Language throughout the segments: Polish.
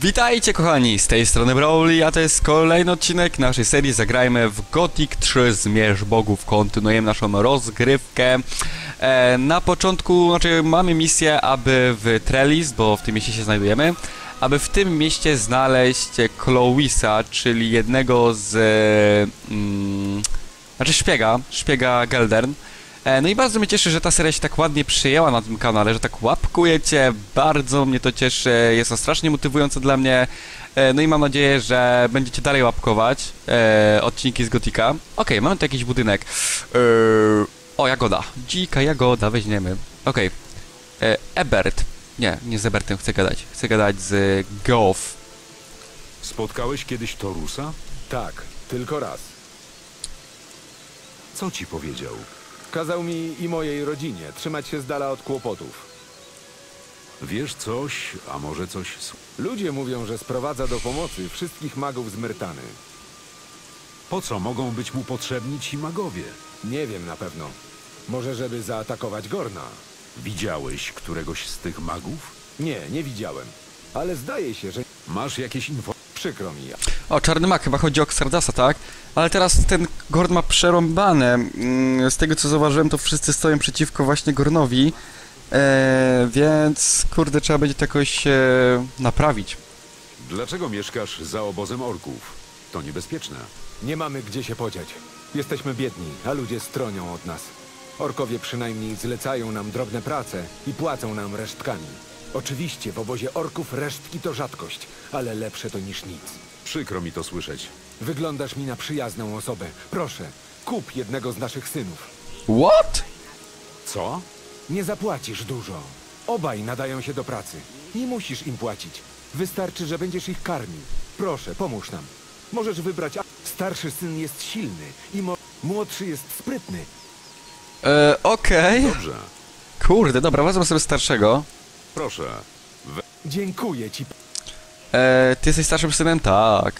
Witajcie kochani, z tej strony Broly, a to jest kolejny odcinek naszej serii Zagrajmy w Gothic 3 Zmierzch Bogów. Kontynuujemy naszą rozgrywkę. Na początku, znaczy mamy misję, aby w Trelis, bo w tym mieście się znajdujemy, aby w tym mieście znaleźć Clovisa, czyli jednego z... znaczy szpiega Geldern. No i bardzo mnie cieszy, że ta seria się tak ładnie przyjęła na tym kanale, że tak łapkujecie, bardzo mnie to cieszy, jest to strasznie motywujące dla mnie. No i mam nadzieję, że będziecie dalej łapkować odcinki z Gotika. Okej, mamy tu jakiś budynek. O, jagoda, dzika jagoda, weźmiemy. Okej, Ebert, nie z Ebertem chcę gadać z Goth. Spotkałeś kiedyś Torusa? Tak, tylko raz. Co ci powiedział? Kazał mi i mojej rodzinie trzymać się z dala od kłopotów. Wiesz coś, a może coś... Ludzie mówią, że sprowadza do pomocy wszystkich magów z Myrtany. Po co mogą być mu potrzebni ci magowie? Nie wiem na pewno. Może żeby zaatakować Gorna. Widziałeś któregoś z tych magów? Nie widziałem. Ale zdaje się, że... Masz jakieś info? Przykro mi. O, czarny mag, chyba chodzi o Xardasa, tak? Ale teraz ten Gorn ma przerąbane. Z tego co zauważyłem, to wszyscy stoją przeciwko właśnie Gornowi. Więc, kurde, trzeba będzie to jakoś naprawić. Dlaczego mieszkasz za obozem orków? To niebezpieczne. Nie mamy gdzie się podziać. Jesteśmy biedni, a ludzie stronią od nas. Orkowie przynajmniej zlecają nam drobne prace i płacą nam resztkami. Oczywiście w obozie orków resztki to rzadkość, ale lepsze to niż nic. Przykro mi to słyszeć. Wyglądasz mi na przyjazną osobę. Proszę, kup jednego z naszych synów. What? Co? Nie zapłacisz dużo. Obaj nadają się do pracy. Nie musisz im płacić. Wystarczy, że będziesz ich karmił. Proszę, pomóż nam. Możesz wybrać... Starszy syn jest silny i młodszy jest sprytny. Okej. Dobrze. Kurde, dobra, wezmę sobie starszego. Proszę. Dziękuję ci. Ty jesteś starszym synem? Tak.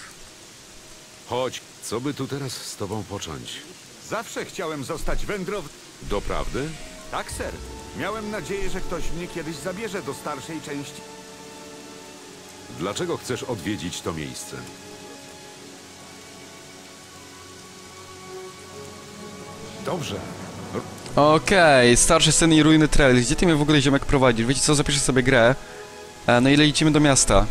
Chodź, co by tu teraz z tobą począć? Zawsze chciałem zostać wędrownym. Doprawdy? Tak, ser. Miałem nadzieję, że ktoś mnie kiedyś zabierze do starszej części. Dlaczego chcesz odwiedzić to miejsce? Dobrze. Okej, starszy syn i ruiny Trelis. Gdzie ty mnie w ogóle ziomek prowadzisz? Wiecie co, zapiszę sobie grę. No i lecimy do miasta.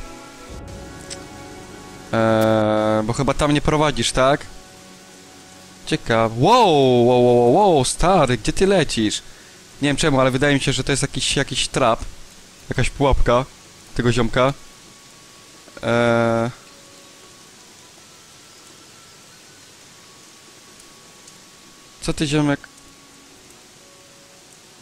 Bo chyba tam nie prowadzisz, tak? Ciekawe. Wow, stary, gdzie ty lecisz? Nie wiem czemu, ale wydaje mi się, że to jest jakiś trap. Jakaś pułapka tego ziomka. Co ty, ziomek?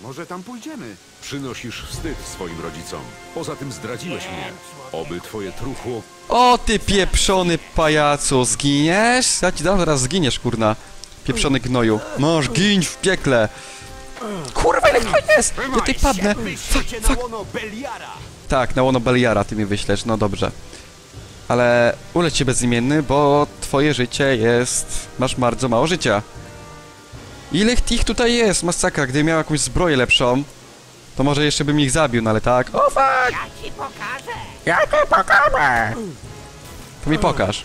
Może tam pójdziemy? Przynosisz wstyd swoim rodzicom. Poza tym zdradziłeś mnie. Oby twoje truchło... O ty pieprzony pajacu, zginiesz? Ja ci dam, zaraz zginiesz, kurna. Pieprzony gnoju. Masz, giń w piekle. Kurwa, ile to jest? Ja tutaj padnę. Fuck. Tak, na łono Beliara ty mi wyślesz, no dobrze. Ale uleć się bezimienny, bo twoje życie jest... Masz bardzo mało życia. Ile ich tutaj jest? Masakra, gdybym miał jakąś zbroję lepszą, to może jeszcze bym ich zabił, no ale tak. O fuck! Ja ci pokażę! To mi pokaż.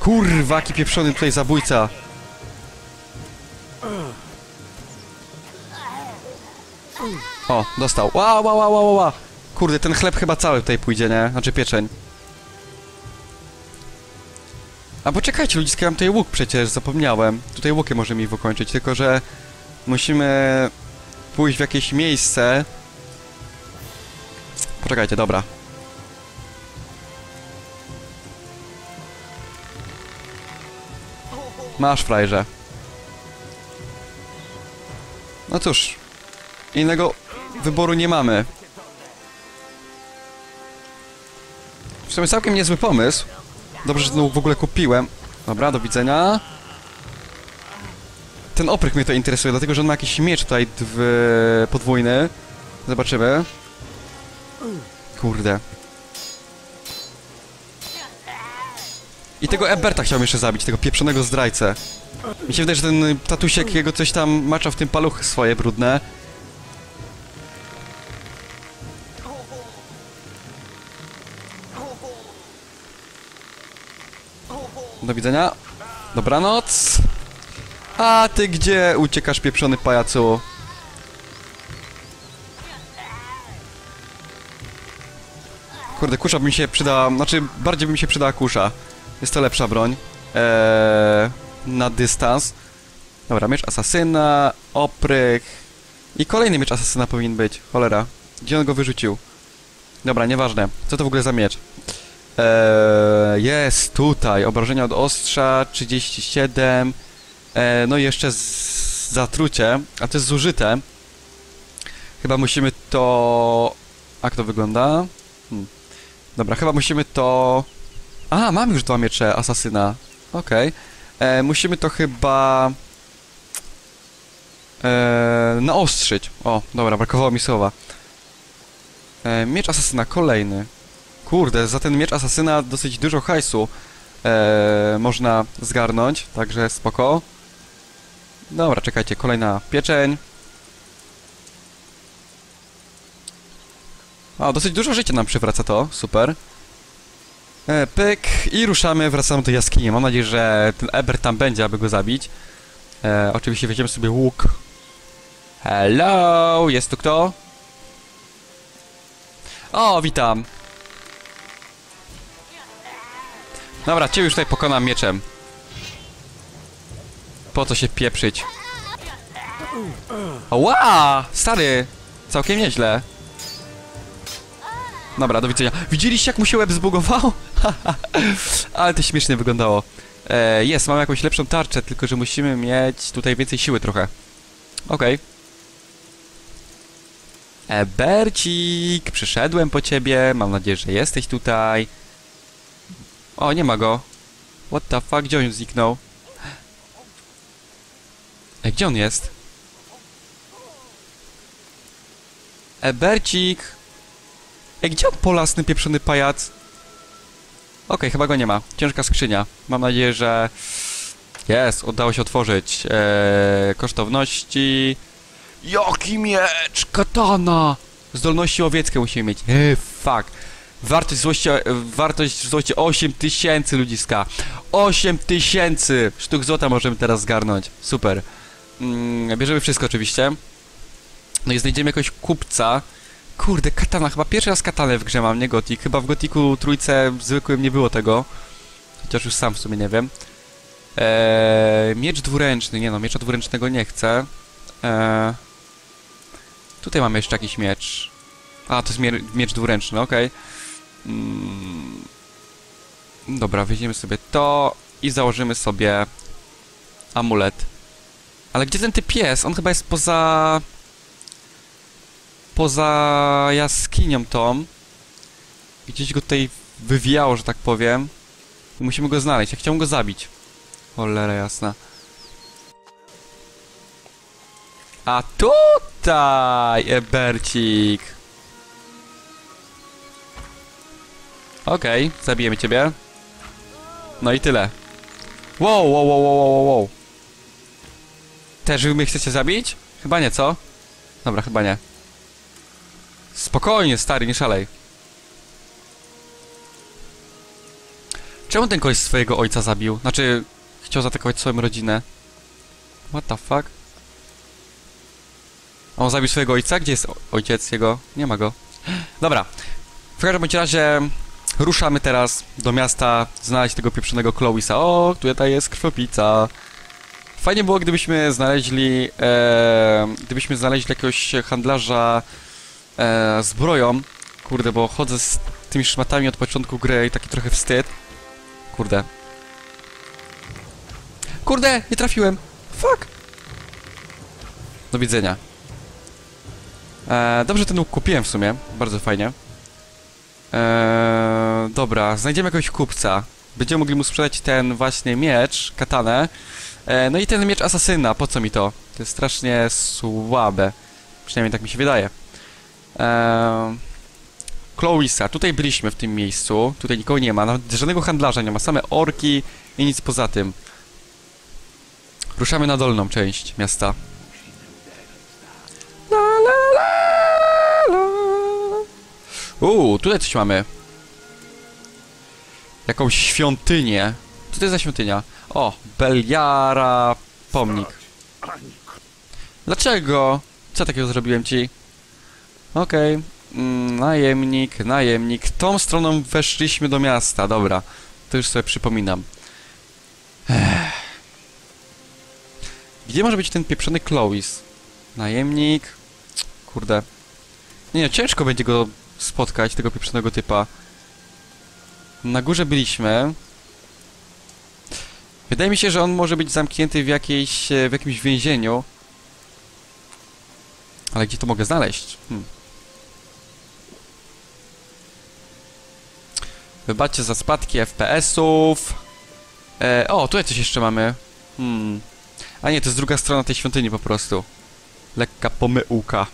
Kurwa, jaki pieprzony tutaj zabójca. O, dostał. Ła. Kurde, ten chleb chyba cały tutaj pójdzie, nie? Znaczy pieczeń. A poczekajcie, ludziska, ja mam tutaj łuk przecież, zapomniałem. Tutaj łukiem możemy ich wykończyć, tylko że musimy pójść w jakieś miejsce. Poczekajcie, dobra. Masz, frajerze. No cóż, innego wyboru nie mamy. W sumie całkiem niezły pomysł. Dobrze, że ten łuk w ogóle kupiłem. Dobra, do widzenia. Ten oprych mnie to interesuje, dlatego że on ma jakiś miecz tutaj podwójny. Zobaczymy. Kurde. I tego Eberta chciałem jeszcze zabić, tego pieprzonego zdrajcę. Mi się wydaje, że ten tatusiek jego coś tam macza w tym paluchy swoje brudne. Do widzenia. Dobranoc. A ty gdzie uciekasz, pieprzony pajacu? Kurde, kusza by mi się przydała, znaczy bardziej by mi się przydała kusza. Jest to lepsza broń. Na dystans. Dobra, miecz asasyna, oprych. I kolejny miecz asasyna powinien być. Cholera. Gdzie on go wyrzucił? Dobra, nieważne. Co to w ogóle za miecz? Jest tutaj. Obrażenia od ostrza, 37. No i jeszcze zatrucie. A to jest zużyte. Chyba musimy to... Jak to wygląda? Dobra, chyba musimy to... A, mam już dwa miecze asasyna. Okej. Musimy to chyba... naostrzyć. O, dobra, brakowało mi słowa. Miecz asasyna, kolejny. Kurde, za ten miecz asasyna dosyć dużo hajsu można zgarnąć, także spoko. Dobra, czekajcie, kolejna pieczeń. O, dosyć dużo życia nam przywraca to, super. Pyk i ruszamy, wracamy do jaskini. Mam nadzieję, że ten Ebert tam będzie, aby go zabić. Oczywiście weźmiemy sobie łuk. Hello, jest tu kto? O, witam. Dobra, cię już tutaj pokonam mieczem. Po co się pieprzyć? Ła! Stary! Całkiem nieźle. Dobra, do widzenia. Widzieliście, jak mu się łeb zbugował? Ale to śmiesznie wyglądało. Jest, mamy jakąś lepszą tarczę, tylko że musimy mieć tutaj więcej siły trochę. Okej. Bercik, przyszedłem po ciebie. Mam nadzieję, że jesteś tutaj. O, nie ma go. What the fuck, gdzie on zniknął? Gdzie on jest? Bercik. Gdzie on polasny pieprzony pajac? Okej, chyba go nie ma. Ciężka skrzynia. Mam nadzieję, że... Jest, udało się otworzyć. Kosztowności... Jaki miecz! Katana! Zdolności łowieckie musimy mieć. Fuck. Wartość złości 8000 ludziska. 8000 sztuk złota możemy teraz zgarnąć. Super. Bierzemy wszystko oczywiście. No i znajdziemy jakiegoś kupca. Kurde, katana. Chyba pierwszy raz katanę w grze mam, nie Gothic. Chyba w Gothicu trójce zwykłym nie było tego. Chociaż już sam w sumie nie wiem. Miecz dwuręczny. Nie no, miecza dwuręcznego nie chcę. Tutaj mamy jeszcze jakiś miecz. A, to jest miecz dwuręczny, okej. Dobra, weźmiemy sobie to i założymy sobie amulet. Ale gdzie ten typ jest? On chyba jest poza... Poza jaskinią tą. Gdzieś go tutaj wywijało, że tak powiem. I musimy go znaleźć. Ja chciałem go zabić. Cholera jasna. A tutaj, Ebercik. Okej, zabijemy ciebie. No i tyle. Wow, wow, wow, wow, wow. Też wy mnie chcecie zabić? Chyba nie, co? Dobra, chyba nie. Spokojnie, stary, nie szalej. Czemu ten koleś swojego ojca zabił? Znaczy, chciał zaatakować swoją rodzinę. What the fuck? On zabił swojego ojca? Gdzie jest ojciec jego? Nie ma go. Dobra. W każdym bądź razie ruszamy teraz do miasta znaleźć tego pieprzonego Clovisa. O, tutaj jest krwopica. Fajnie było, gdybyśmy znaleźli... jakiegoś handlarza zbroją. Kurde, bo chodzę z tymi szmatami od początku gry i taki trochę wstyd. Kurde. Kurde, nie trafiłem. Fuck. Do widzenia. Dobrze, ten łuk kupiłem w sumie. Bardzo fajnie. Dobra, znajdziemy jakiegoś kupca. Będziemy mogli mu sprzedać ten właśnie miecz, katanę. No i ten miecz asasyna, po co mi to? To jest strasznie słabe. Przynajmniej tak mi się wydaje. Clovisa, tutaj byliśmy w tym miejscu. Tutaj nikogo nie ma, nawet żadnego handlarza nie ma. Same orki i nic poza tym. Ruszamy na dolną część miasta. Tutaj coś mamy. Jakąś świątynię. Co to jest za świątynia? O, Beliara, pomnik. Dlaczego? Co takiego zrobiłem ci? Okej. Najemnik, najemnik. Tą stroną weszliśmy do miasta, dobra. To już sobie przypominam. Gdzie może być ten pieprzony Clovis? Najemnik. Kurde. Nie, nie, ciężko będzie go spotkać, tego pieprzonego typa. Na górze byliśmy. Wydaje mi się, że on może być zamknięty w jakiejś, w jakimś więzieniu. Ale gdzie to mogę znaleźć? Wybaczcie za spadki FPS-ów. O, tutaj coś jeszcze mamy. A nie, to jest druga strona tej świątyni po prostu. Lekka pomyłka.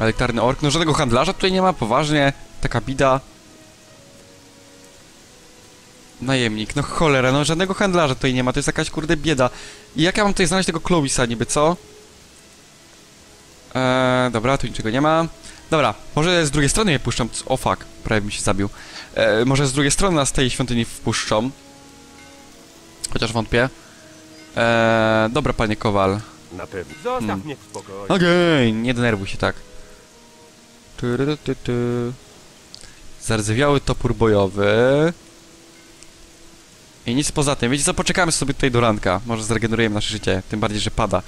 Elektarny ork. No żadnego handlarza tutaj nie ma, poważnie. Taka bida. Najemnik. No cholera, no żadnego handlarza tutaj nie ma. To jest jakaś kurde bieda. I jak ja mam tutaj znaleźć tego Clovisa niby, co? Dobra, tu niczego nie ma. Dobra, może z drugiej strony mnie puszczą. O fuck, prawie mi się zabił. Może z drugiej strony nas z tej świątyni wpuszczą. Chociaż wątpię. Dobra, panie Kowal. Na pewno. Zostaw mnie w spokoju. Okej, nie denerwuj się tak. Zardzewiały topór bojowy. I nic poza tym. Wiecie co, poczekamy sobie tutaj do ranka. Może zregenerujemy nasze życie, tym bardziej, że pada.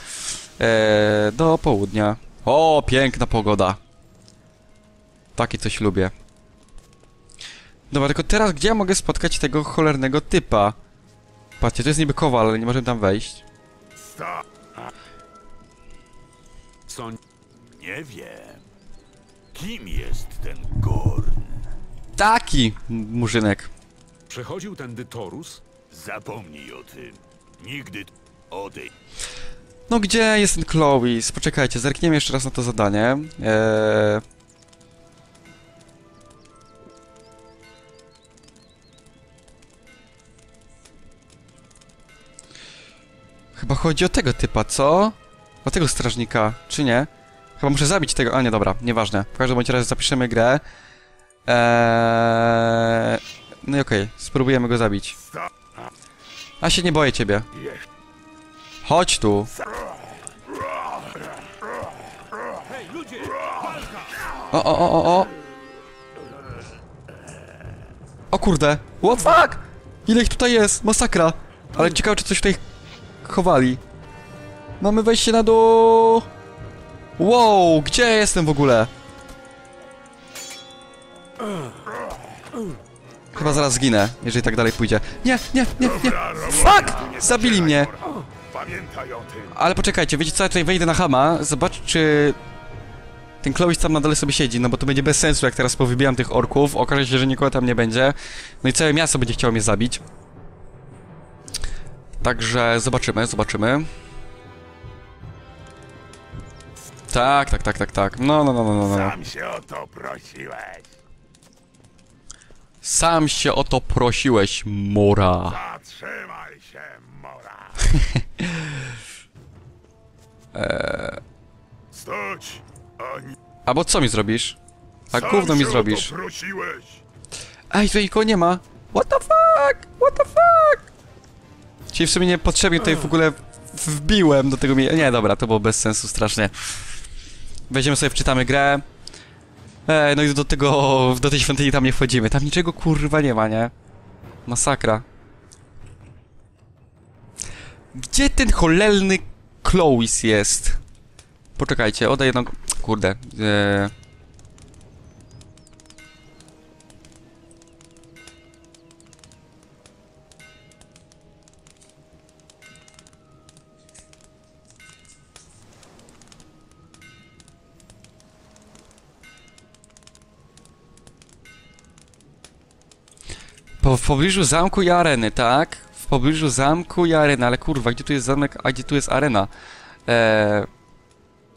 Do południa. O, piękna pogoda. Takie coś lubię. Dobra, tylko teraz gdzie ja mogę spotkać tego cholernego typa? Patrzcie, to jest niby kowal, ale nie możemy tam wejść. Co? Nie wiem. Kim jest ten Gorn? Taki murzynek. Przechodził tędy Torus? Zapomnij o tym. Nigdy odejdź. No gdzie jest ten Clovis? Poczekajcie, zerkniemy jeszcze raz na to zadanie. Chyba chodzi o tego typa, co? O tego strażnika, czy nie? Chyba muszę zabić tego... A nie, dobra, nieważne. W każdym bądź razie zapiszemy grę. No i okej, spróbujemy go zabić. A się nie boję ciebie. Chodź tu. O. O kurde. What the fuck? Ile ich tutaj jest? Masakra. Ale ciekawe, czy coś tutaj chowali. Mamy wejście na dół. Wow, gdzie jestem w ogóle? Chyba zaraz zginę, jeżeli tak dalej pójdzie. Nie. Fuck! Zabili mnie. Ale poczekajcie, wiecie co, ja tutaj wejdę na Hama, zobacz czy... Ten Clovis tam na dole sobie siedzi, no bo to będzie bez sensu, jak teraz powybijam tych orków, okaże się, że nikogo tam nie będzie. No i całe miasto będzie chciało mnie zabić. Także zobaczymy, zobaczymy. Tak. No. Sam się o to prosiłeś. Sam się o to prosiłeś, Mora. Zatrzymaj się, Mora. Stoć, ani... Albo co mi zrobisz? A gówno mi zrobisz. Ej, tutaj nikogo nie ma. What the fuck? What the fuck? Czyli w sumie niepotrzebnie tutaj w ogóle wbiłem do tego... Nie, dobra, to było bez sensu strasznie. Weźmiemy sobie, wczytamy grę. No i do tej świątyni tam nie wchodzimy. Tam niczego kurwa nie ma, nie? Masakra. Gdzie ten cholerny Clovis jest? Poczekajcie, oddaję jedną... Kurde. W pobliżu zamku i areny, tak? W pobliżu zamku i areny, ale kurwa, gdzie tu jest zamek, a gdzie tu jest arena?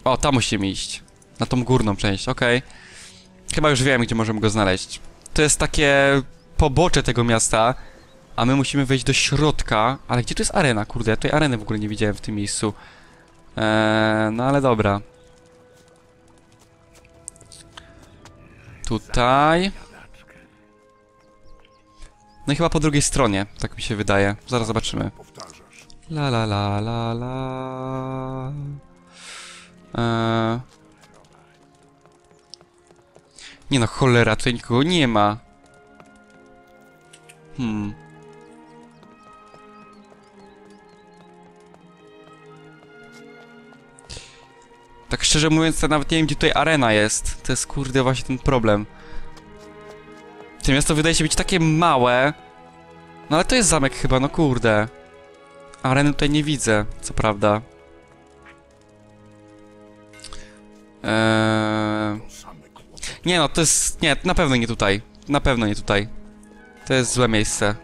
O, tam musimy iść. Na tą górną część, okej. Chyba już wiem, gdzie możemy go znaleźć. To jest takie pobocze tego miasta, a my musimy wejść do środka. Ale gdzie tu jest arena? Kurde, ja tej areny w ogóle nie widziałem w tym miejscu. No ale dobra. Tutaj... No i chyba po drugiej stronie, tak mi się wydaje. Zaraz zobaczymy. La la la la la... Nie no, cholera, tutaj nikogo nie ma. Tak szczerze mówiąc, to nawet nie wiem, gdzie tutaj arena jest. To jest, kurde, właśnie ten problem. To miasto wydaje się być takie małe. No ale to jest zamek chyba, no kurde. Areny tutaj nie widzę, co prawda. Nie no, to jest... Nie, na pewno nie tutaj. Na pewno nie tutaj. To jest złe miejsce.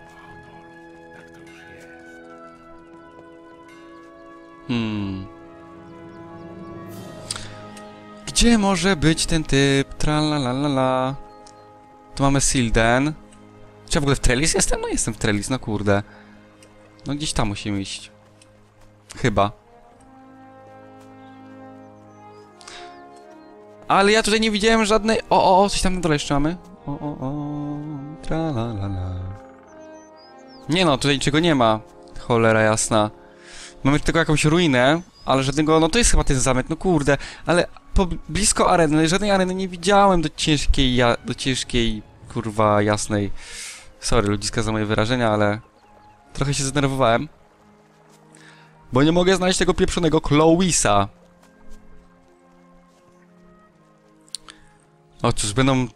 Gdzie może być ten typ? Tralalalala. Tu mamy Silden. Czy ja w ogóle w Trelis jestem? No jestem w Trelis, no kurde. No gdzieś tam musimy iść. Chyba. Ale ja tutaj nie widziałem żadnej... O, coś tam na dole jeszcze mamy. Tralalala. Nie no, tutaj niczego nie ma. Cholera jasna. Mamy tylko jakąś ruinę, ale żadnego... No to jest chyba ten zamek, no kurde. Ale blisko areny, żadnej areny nie widziałem do ciężkiej, kurwa, jasnej. Sorry, ludziska, za moje wyrażenia, ale... Trochę się zdenerwowałem. Bo nie mogę znaleźć tego pieprzonego Clovisa. O cóż, będą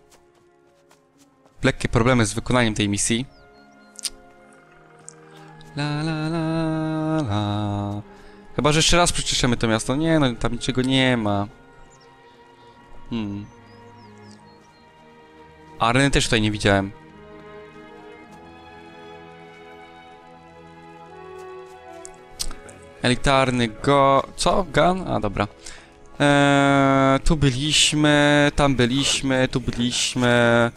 lekkie problemy z wykonaniem tej misji. La la la la. Chyba, że jeszcze raz przeczyszemy to miasto. Nie no, tam niczego nie ma. Areny też tutaj nie widziałem. Elitarny go... Co? Gun? A, dobra. Tu byliśmy, tam byliśmy, tu byliśmy...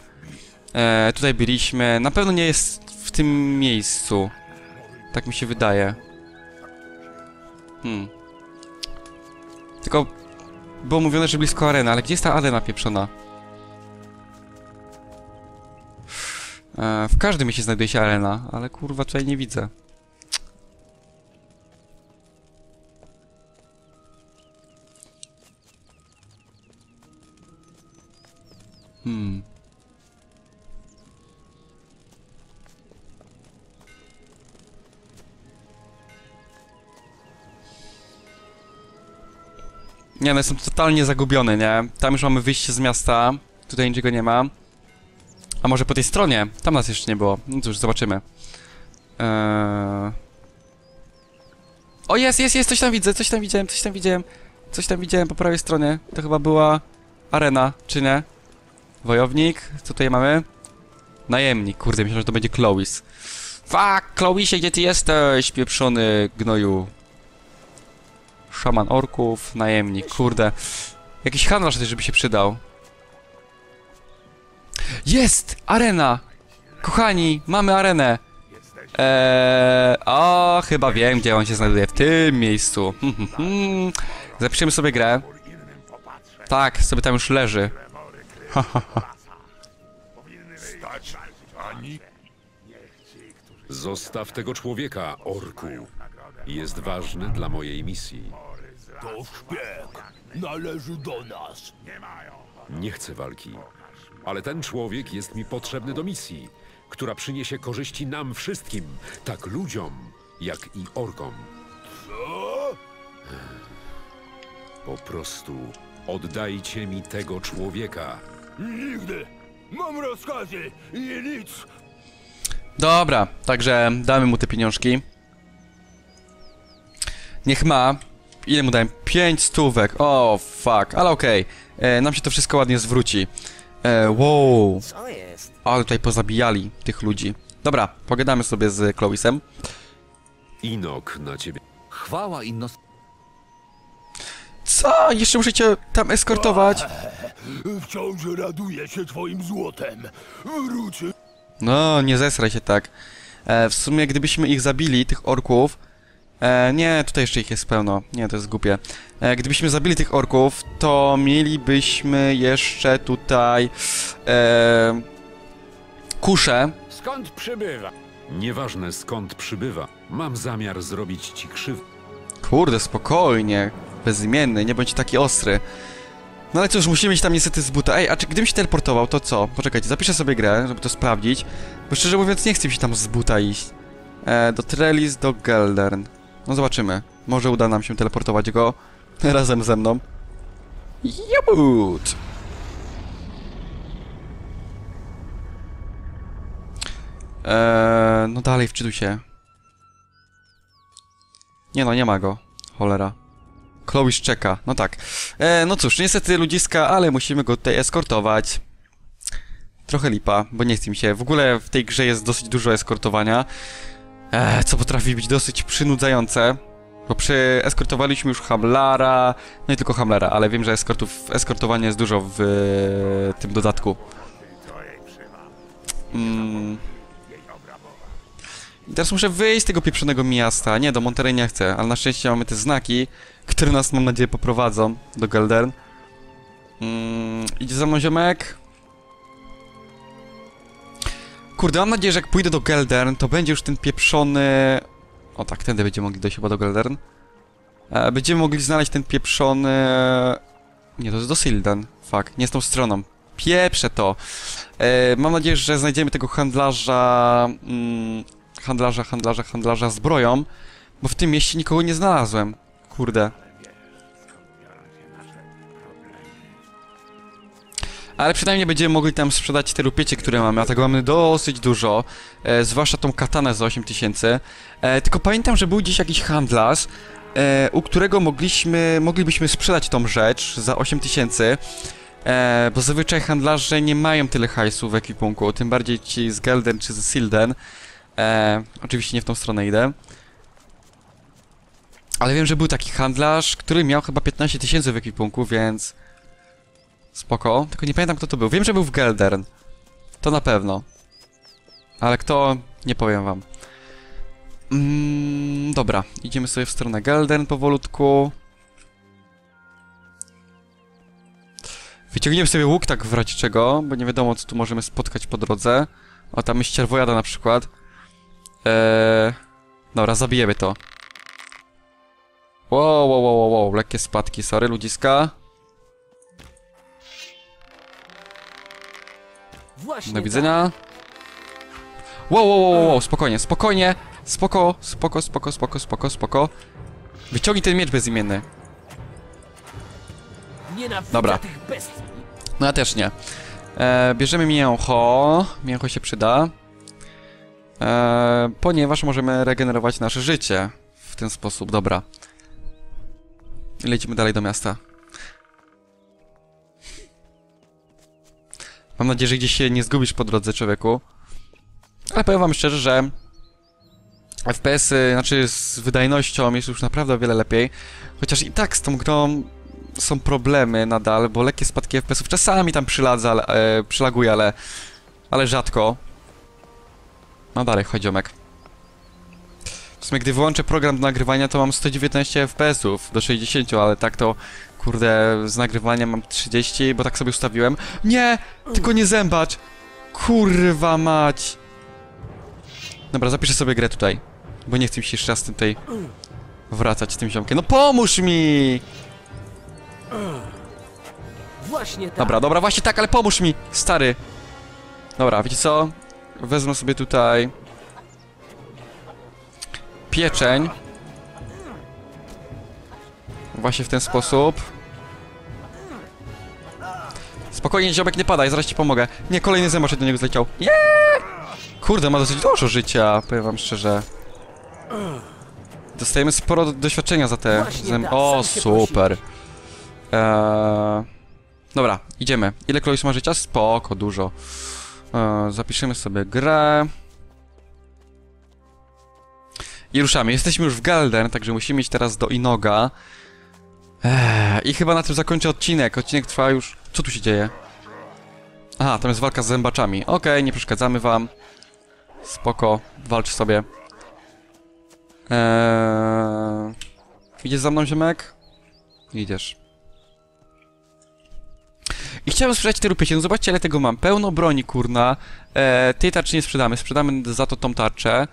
tutaj byliśmy... Na pewno nie jest w tym miejscu. Tak mi się wydaje. Tylko... Było mówione, że blisko arena, ale gdzie jest ta arena pieprzona? W każdym mieście znajduje się arena, ale kurwa tutaj nie widzę. Nie, no jestem totalnie zagubiony, nie? Tam już mamy wyjście z miasta, tutaj niczego nie ma. A może po tej stronie? Tam nas jeszcze nie było. No cóż, zobaczymy. O, jest, coś tam widzę, coś tam widziałem po prawej stronie. To chyba była arena, czy nie? Wojownik, co tutaj mamy? Najemnik, kurde, myślę, że to będzie Clovis. Fuck, Clovisie, gdzie ty jesteś, pieprzony gnoju? Szaman orków, najemnik, kurde. Jakiś handlarz też, żeby się przydał. Jest! Arena! Kochani, mamy arenę! O, chyba wiem, gdzie on się znajduje, w tym miejscu. Zapiszemy sobie grę. Tak, sobie tam już leży. Zostaw tego człowieka, orku. Jest ważny dla mojej misji. To szpieg. Należy do nas. Nie chcę walki, ale ten człowiek jest mi potrzebny do misji, która przyniesie korzyści nam wszystkim, tak ludziom, jak i orkom. Co? Po prostu... Oddajcie mi tego człowieka. Nigdy! Mam rozkazy i nic! Dobra, także damy mu te pieniążki. Niech ma. Ile mu dałem? 5 stówek. O, fuck, ale okej. Nam się to wszystko ładnie zwróci. Wow. Co jest? Ale tutaj pozabijali tych ludzi. Dobra, pogadamy sobie z Clovisem. Inok na ciebie. Chwała inno... Co? Jeszcze muszę cię tam eskortować? Wciąż raduję się twoim złotem. Wróć. No, nie zesraj się tak. W sumie, gdybyśmy ich zabili, tych orków... nie, tutaj jeszcze ich jest pełno. Nie, to jest głupie. Gdybyśmy zabili tych orków, to mielibyśmy jeszcze tutaj... kuszę. Skąd przybywa? Nieważne skąd przybywa. Mam zamiar zrobić ci krzywdę. Kurde, spokojnie. Bezimienny, nie bądź taki ostry. No ale cóż, musimy iść tam niestety z buta. Ej, a czy gdybym się teleportował, to co? Poczekajcie, zapiszę sobie grę, żeby to sprawdzić. Bo szczerze mówiąc, nie chcę się tam z buta iść. Do Trelis, do Geldern. No zobaczymy. Może uda nam się teleportować go razem ze mną. Jabut! No dalej, wczytuj się. Nie no, nie ma go. Cholera. Clovis czeka, no tak. No cóż, niestety ludziska, ale musimy go tutaj eskortować. Trochę lipa, bo nie chce mi się. W ogóle w tej grze jest dosyć dużo eskortowania, co potrafi być dosyć przynudzające. Bo eskortowaliśmy już Hamlara, no i tylko Hamlara, ale wiem, że eskortowania jest dużo w tym dodatku. I teraz muszę wyjść z tego pieprzonego miasta. Nie, do Monterey nie chcę, ale na szczęście mamy te znaki, które nas, mam nadzieję, poprowadzą do Geldern. Idzie za mną ziomek. Kurde, mam nadzieję, że jak pójdę do Geldern, to będzie już ten pieprzony... O tak, tędy będziemy mogli dojść chyba do Geldern. Będziemy mogli znaleźć ten pieprzony... Nie, to jest do Silden. Fuck, nie z tą stroną. Pieprze to. Mam nadzieję, że znajdziemy tego handlarza... handlarza zbroją, bo w tym mieście nikogo nie znalazłem. Kurde. Ale przynajmniej będziemy mogli tam sprzedać te rupiecie, które mamy, a tego mamy dosyć dużo. Zwłaszcza tą katanę za 8000. Tylko pamiętam, że był gdzieś jakiś handlarz, u którego moglibyśmy sprzedać tą rzecz za 8000. Bo zazwyczaj handlarze nie mają tyle hajsu w ekwipunku, tym bardziej ci z Geldern czy z Silden. Oczywiście nie w tą stronę idę. Ale wiem, że był taki handlarz, który miał chyba 15000 w ekwipunku, więc... Spoko. Tylko nie pamiętam, kto to był. Wiem, że był w Geldern. To na pewno. Ale kto? Nie powiem wam. Dobra. Idziemy sobie w stronę Geldern powolutku. Wyciągniemy sobie łuk tak w razie czego, bo nie wiadomo, co tu możemy spotkać po drodze. O, tam jest ścierwojada na przykład. Dobra, zabijemy to. Wow, lekkie spadki, sorry, ludziska. Do widzenia. Wow, spokojnie, spokojnie. Spoko. Wyciągnij ten miecz bezimienny. Dobra. No ja też nie. Bierzemy mięcho. Mięcho się przyda. Ponieważ możemy regenerować nasze życie w ten sposób, dobra. Lecimy dalej do miasta. Mam nadzieję, że gdzieś się nie zgubisz po drodze, człowieku. Ale powiem wam szczerze, że FPS-y, znaczy z wydajnością jest już naprawdę o wiele lepiej. Chociaż i tak z tą grą są problemy nadal, bo lekkie spadki FPS-ów czasami tam przylaguje, ale rzadko. No dalej, chodziomek. W sumie, gdy wyłączę program do nagrywania, to mam 119 FPS-ów do 60, ale tak to, kurde, z nagrywania mam 30, bo tak sobie ustawiłem. Nie! Tylko nie zębacz! Kurwa mać! Dobra, zapiszę sobie grę tutaj, bo nie chcę mi się jeszcze raz tutaj wracać z tym ziomkiem. No pomóż mi! Właśnie tak. Dobra, właśnie tak, ale pomóż mi, stary! Dobra, wiecie co? Wezmę sobie tutaj pieczeń. Właśnie w ten sposób. Spokojnie, ziomek, nie padaj, zaraz ci pomogę. Nie, kolejny zębacz do niego zleciał. Kurde, ma dosyć dużo życia, powiem wam szczerze. Dostajemy sporo doświadczenia za te zęby. O, super. Dobra, idziemy. Ile Clovis ma życia? Spoko, dużo. Zapiszemy sobie grę. I ruszamy. Jesteśmy już w Geldern, także musimy iść teraz do Inoga. I chyba na tym zakończę odcinek. Odcinek trwa już... Co tu się dzieje? Aha, tam jest walka z zębaczami. Okej, nie przeszkadzamy wam. Spoko, walcz sobie. Idziesz za mną, ziemek? Idziesz. I chciałem sprzedać tę rupiecie, no zobaczcie, ale tego mam. Pełno broni, kurna. Tej tarczy nie sprzedamy, sprzedamy za to tą tarczę.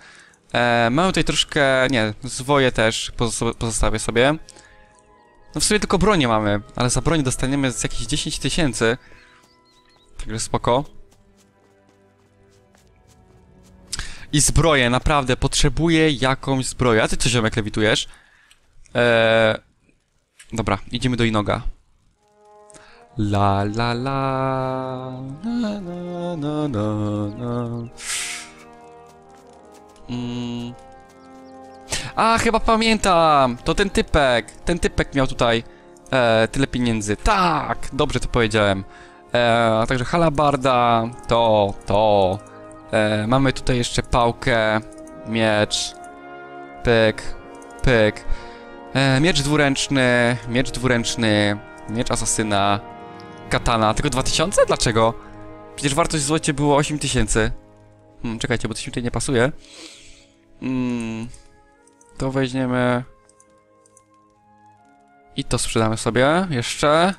Mamy tutaj troszkę, nie, zwoje też pozostawię sobie. No w sumie tylko bronię mamy, ale za broń dostaniemy z jakieś 10 tysięcy. Także spoko. I zbroję, naprawdę, potrzebuję jakąś zbroję. A ty co, ziomek, lewitujesz? Dobra, idziemy do Inoga. La la la... Na, na, na, na, na. A, chyba pamiętam! To ten typek! Ten typek miał tutaj tyle pieniędzy. Tak! Dobrze to powiedziałem. Także halabarda, to. Mamy tutaj jeszcze pałkę, miecz, pyk, pyk. Miecz dwuręczny, miecz asasyna, katana. Tylko 2000? Dlaczego? Przecież wartość w złocie było 8000. Czekajcie, bo coś mi tutaj nie pasuje. To weźmiemy... I to sprzedamy sobie jeszcze.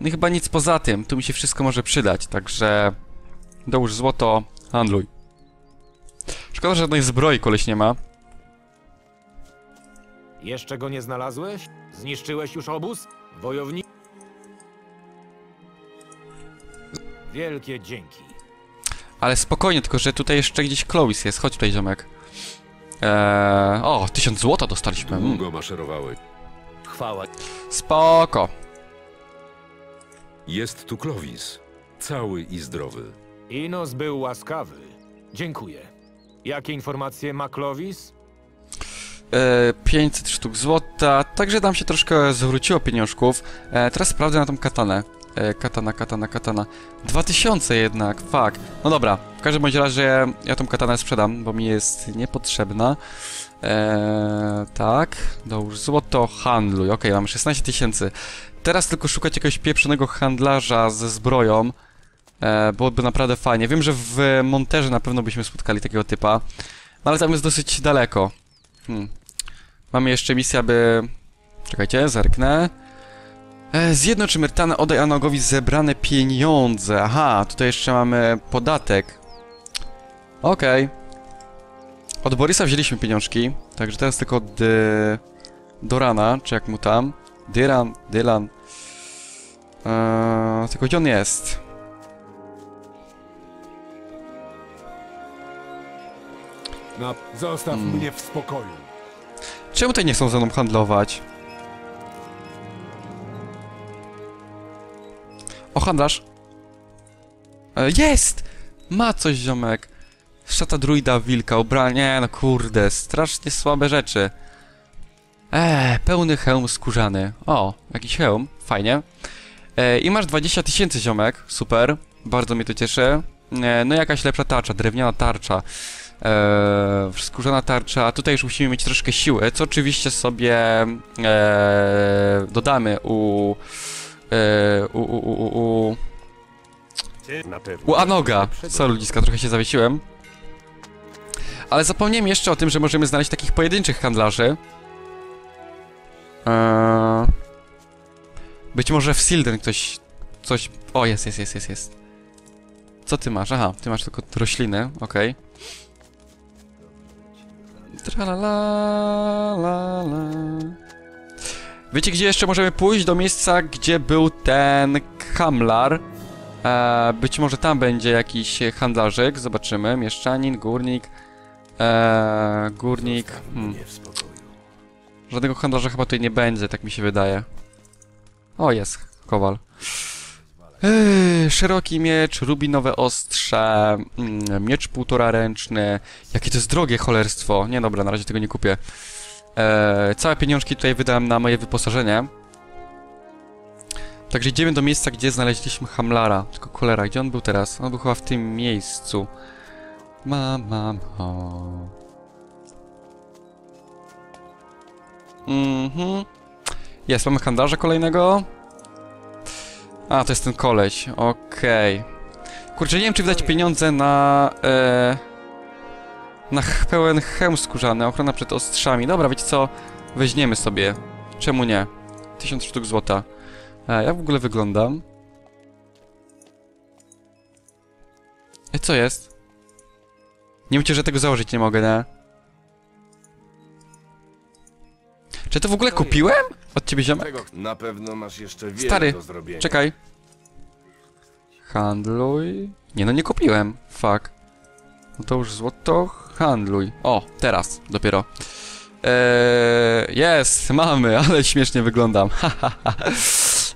No i chyba nic poza tym. Tu mi się wszystko może przydać, także... Dołóż złoto, handluj. Szkoda, że żadnej zbroi koleś nie ma. Jeszcze go nie znalazłeś? Zniszczyłeś już obóz? Wojownik? Wielkie dzięki. Ale spokojnie, tylko że tutaj jeszcze gdzieś Clovis jest. Chodź tutaj, ziomek. O, 1000 złota dostaliśmy. Długo maszerowały. Chwała. Spoko. Jest tu Clovis. Cały i zdrowy. Inos był łaskawy. Dziękuję. Jakie informacje ma Clovis? 500 sztuk złota, także tam się troszkę zwróciło pieniążków. Teraz sprawdzę na tą katanę. Katana. 2000 jednak, fuck. No dobra, w każdym bądź razie ja tą katanę sprzedam, bo mi jest niepotrzebna. Tak, dołóż złoto, handluj. Okej, mamy 16 000. Teraz tylko szukać jakiegoś pieprzonego handlarza ze zbroją. Byłoby naprawdę fajnie. Wiem, że w Monterze na pewno byśmy spotkali takiego typa. No ale tam jest dosyć daleko. Mamy jeszcze misję, aby... Czekajcie, zerknę. Zjednocz Myrtanę, oddaj Anagowi zebrane pieniądze. Aha, tutaj jeszcze mamy podatek. Okej. Od Borisa wzięliśmy pieniążki. Także teraz tylko od Dorana, czy jak mu tam. Dylan. Tylko gdzie on jest? No, zostaw mnie w spokoju. Czemu te nie chcą ze mną handlować? O, handlarz. Jest! Ma coś, ziomek. Szata druida, wilka, ubranie. No kurde, strasznie słabe rzeczy. Pełny hełm skórzany. O, jakiś hełm, fajnie. I masz 20 000, ziomek, super. Bardzo mnie to cieszy. No jakaś lepsza tarcza, drewniana tarcza. Skórzana tarcza. Tutaj już musimy mieć troszkę siły, co oczywiście sobie dodamy u Anoga. Sorry, ludziska, trochę się zawiesiłem. Ale zapomniałem jeszcze o tym, że możemy znaleźć takich pojedynczych handlarzy. Być może w Silden ktoś... coś... O, jest. Co ty masz? Aha, ty masz tylko rośliny, okej. Tralalala. Wiecie, gdzie jeszcze możemy pójść? Do miejsca, gdzie był ten Hamlar. Być może tam będzie jakiś handlarzyk. Zobaczymy. Mieszczanin, górnik. Żadnego handlarza chyba tutaj nie będzie, tak mi się wydaje. O, jest kowal. Szeroki miecz, rubinowe ostrze, miecz półtoraręczny. Jakie to jest drogie cholerstwo. Nie, dobra, na razie tego nie kupię. Całe pieniążki tutaj wydałem na moje wyposażenie. Także idziemy do miejsca, gdzie znaleźliśmy Hamlara. Tylko cholera, gdzie on był teraz? On był chyba w tym miejscu. Jest, mamy handlarza kolejnego. A, to jest ten koleś, okej. Kurczę, nie wiem, czy wydać pieniądze na pełen hełm skórzany, ochrona przed ostrzami. Dobra, wiecie co? Weźmiemy sobie. Czemu nie? 1000 sztuk złota. Jak w ogóle wyglądam? Co jest? Nie wiem, że tego założyć nie mogę, nie? Czy to w ogóle kupiłem? Od ciebie, ziomek? Na pewno masz jeszcze wiele do zrobienia. Czekaj. Handluj. Nie, no nie kupiłem. Fuck. No to już złoto. Handluj. O, teraz dopiero. Jest, mamy, ale śmiesznie wyglądam.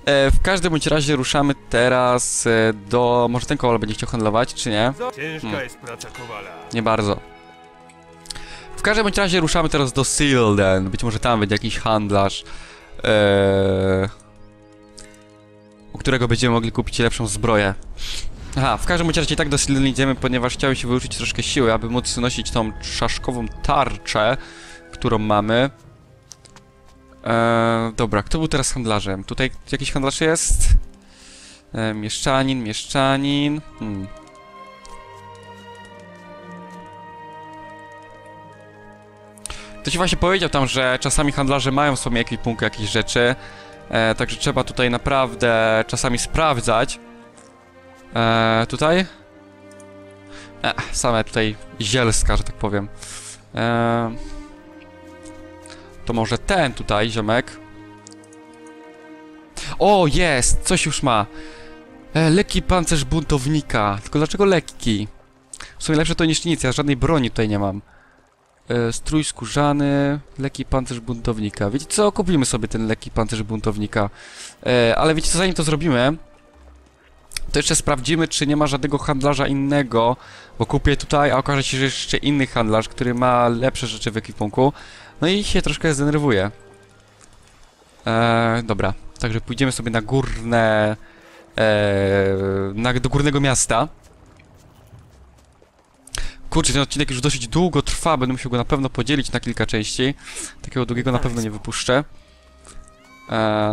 W każdym bądź razie ruszamy teraz do... Może ten kowal będzie chciał handlować, czy nie? Ciężka jest praca kowala. Nie bardzo. W każdym bądź razie ruszamy teraz do Silden. Być może tam będzie jakiś handlarz, u którego będziemy mogli kupić lepszą zbroję. Aha, w każdym razie tak do Silden idziemy, ponieważ chciałem się wyrzucić troszkę siły, aby móc nosić tą czaszkową tarczę, którą mamy. Dobra, kto był teraz handlarzem? Tutaj jakiś handlarz jest? Mieszczanin. To ci właśnie powiedział tam, że czasami handlarze mają w sobie ekwipunku jakieś rzeczy, także trzeba tutaj naprawdę czasami sprawdzać. Tutaj? Same tutaj zielska, że tak powiem. To może ten tutaj, ziomek. O, jest! Coś już ma. Lekki pancerz buntownika. Tylko dlaczego lekki? W sumie lepsze to niż nic, ja żadnej broni tutaj nie mam. Strój skórzany, lekki pancerz buntownika. Wiecie co? Kupimy sobie ten lekki pancerz buntownika. Ale wiecie co? Zanim to zrobimy, to jeszcze sprawdzimy, czy nie ma żadnego handlarza innego, bo kupię tutaj, a okaże się, że jest jeszcze inny handlarz, który ma lepsze rzeczy w ekwipunku. No i się troszkę zdenerwuje. Dobra, także pójdziemy sobie na górne... do górnego miasta. Kurczę, ten odcinek już dosyć długo trwa, będę musiał go na pewno podzielić na kilka części. Takiego długiego na pewno nie wypuszczę.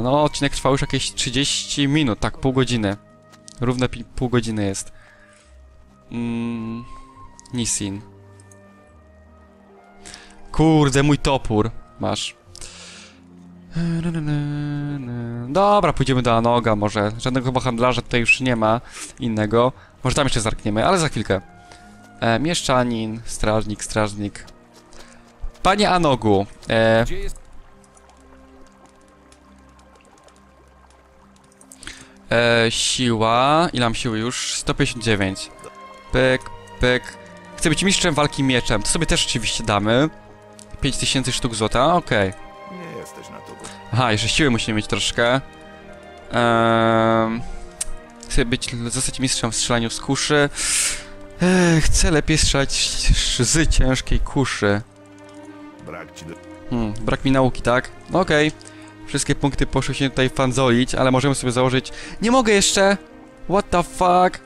No, odcinek trwa już jakieś 30 minut, tak, pół godziny. Równe pół godziny jest. Nisin. Kurde, mój topór. Masz. Dobra, pójdziemy do Anoga może. Żadnego chyba handlarza tutaj już nie ma innego. Może tam jeszcze zerkniemy, ale za chwilkę. Mieszczanin, strażnik. Panie Anogu. Siła... Ile mam siły już? 159. Pyk. Chcę być mistrzem walki mieczem. To sobie też oczywiście damy. 5000 sztuk złota, okej. Nie jesteś na to. Aha, jeszcze siły musimy mieć troszkę. Chcę zostać mistrzem w strzelaniu z kuszy. Chcę lepiej strzelać z ciężkiej kuszy. Brak mi nauki, tak? Okej. Wszystkie punkty poszły się tutaj fanzolić, ale możemy sobie założyć... Nie mogę jeszcze! What the fuck?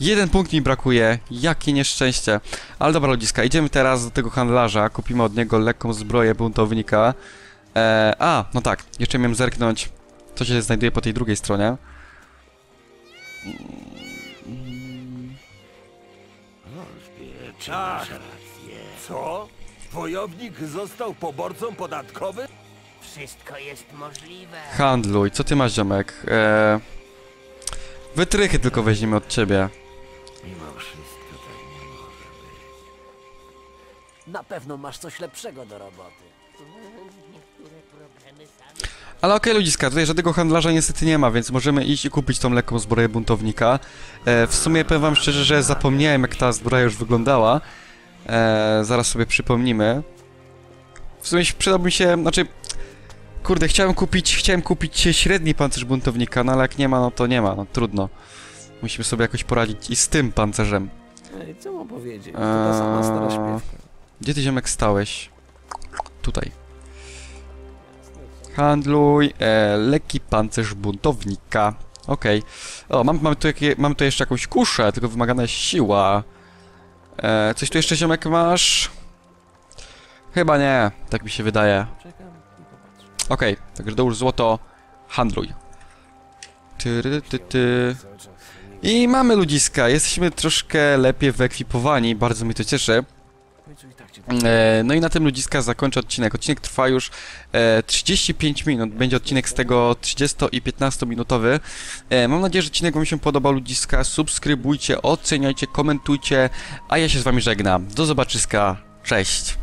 Jeden punkt mi brakuje. Jakie nieszczęście. Ale dobra, ludziska, idziemy teraz do tego handlarza. Kupimy od niego lekką zbroję buntownika. No tak. Jeszcze miałem zerknąć, co się znajduje po tej drugiej stronie. Co? Wojownik został poborcą podatkowym? Wszystko jest możliwe. Handluj, co ty masz, ziomek? Wytrychy tylko weźmiemy od ciebie. Mimo wszystko tak nie może być. Na pewno masz coś lepszego do roboty. Niektóre problemy same... Ale okej, ludziska, tutaj żadnego handlarza niestety nie ma, więc możemy iść i kupić tą lekką zbroję buntownika. W sumie powiem wam szczerze, że zapomniałem, jak ta zbroja już wyglądała. Zaraz sobie przypomnimy. W sumie przydałby mi się... Znaczy... Kurde, chciałem kupić średni pancerz buntownika, no ale jak nie ma, no to nie ma, no trudno. Musimy sobie jakoś poradzić i z tym pancerzem. Co mam powiedzieć? To ta sama stara śpiewka. Gdzie ty, ziomek, stałeś? Tutaj. Handluj, lekki pancerz buntownika. Okej. O, mam tu jeszcze jakąś kuszę, tylko wymagana jest siła. Coś tu jeszcze, ziomek, masz? Chyba nie, tak mi się wydaje. Okej, także dołóż złoto, handluj. I mamy, ludziska, jesteśmy troszkę lepiej wyekwipowani, bardzo mi to cieszy. No i na tym ludziska zakończę odcinek. Odcinek trwa już 35 minut. Będzie odcinek z tego 30 i 15 minutowy. Mam nadzieję, że odcinek wam się podobał, ludziska. Subskrybujcie, oceniajcie, komentujcie. A ja się z wami żegnam. Do zobaczyska. Cześć.